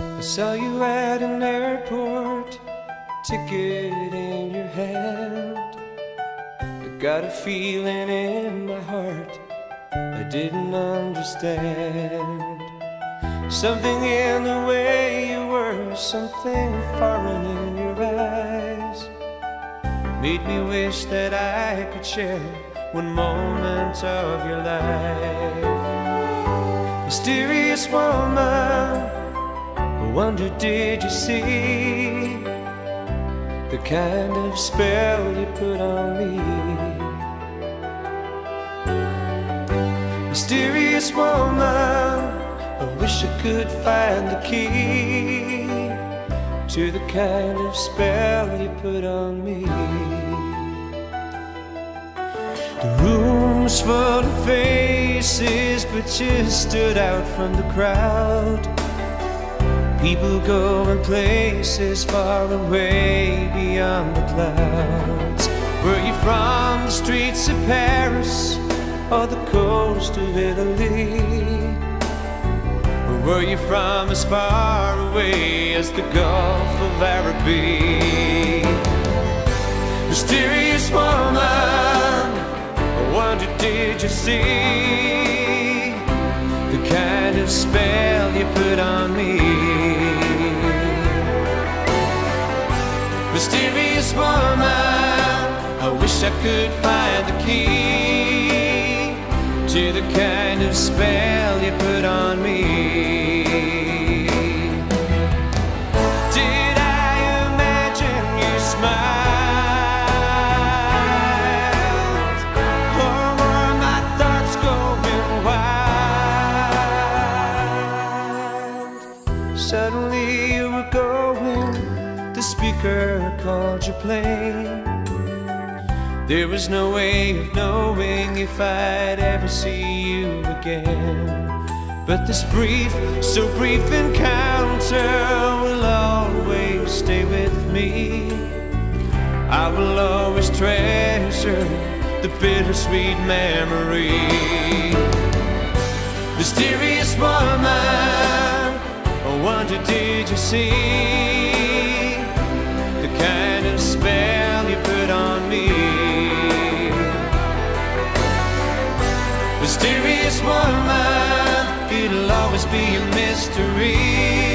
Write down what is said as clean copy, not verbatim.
I saw you at an airport, ticket in your hand. I got a feeling in my heart I didn't understand. Something in the way you were, something foreign in your eyes, made me wish that I could share one moment of your life. Mysterious woman, I wonder did you see the kind of spell you put on me? Mysterious woman, I wish I could find the key to the kind of spell you put on me. The room's full of faces, but you stood out from the crowd. People going places far away beyond the clouds. Were you from the streets of Paris or the coast of Italy? Or were you from as far away as the Gulf of Araby? Mysterious woman, I wonder did you see the kind of spell you put on me? Mysterious woman, I wish I could find the key to the kind of spell you put on me. Did I imagine you smile? Suddenly you were going, the speaker called your plane. There was no way of knowing if I'd ever see you again, but this brief, so brief encounter will always stay with me. I will always treasure the bittersweet memory. Mysterious woman, I wonder did you see the kind of spell you put on me? Mysterious woman, it'll always be a mystery.